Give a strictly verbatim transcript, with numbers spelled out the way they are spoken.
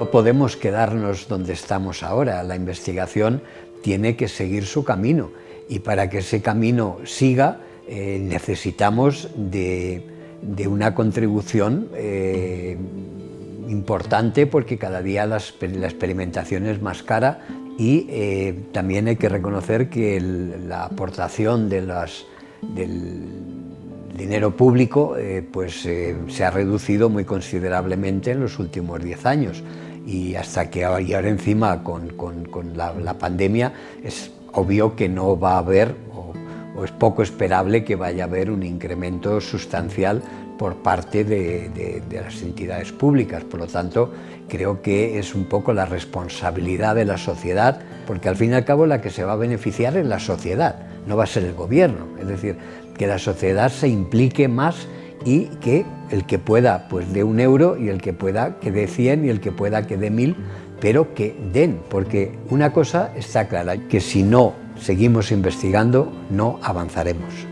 No podemos quedarnos donde estamos ahora. La investigación tiene que seguir su camino y para que ese camino siga eh, necesitamos de, de una contribución eh, importante, porque cada día las, la experimentación es más cara y eh, también hay que reconocer que el, la aportación de las, del dinero público eh, pues, eh, se ha reducido muy considerablemente en los últimos diez años. Y hasta que ahora, y ahora encima con, con, con la, la pandemia, es obvio que no va a haber, o, o es poco esperable que vaya a haber un incremento sustancial por parte de, de, de las entidades públicas. Por lo tanto, creo que es un poco la responsabilidad de la sociedad, porque al fin y al cabo la que se va a beneficiar es la sociedad, no va a ser el gobierno. Es decir, que la sociedad se implique más y que el que pueda pues dé un euro y el que pueda que dé cien y el que pueda que dé mil, pero que den, porque una cosa está clara, que si no seguimos investigando no avanzaremos.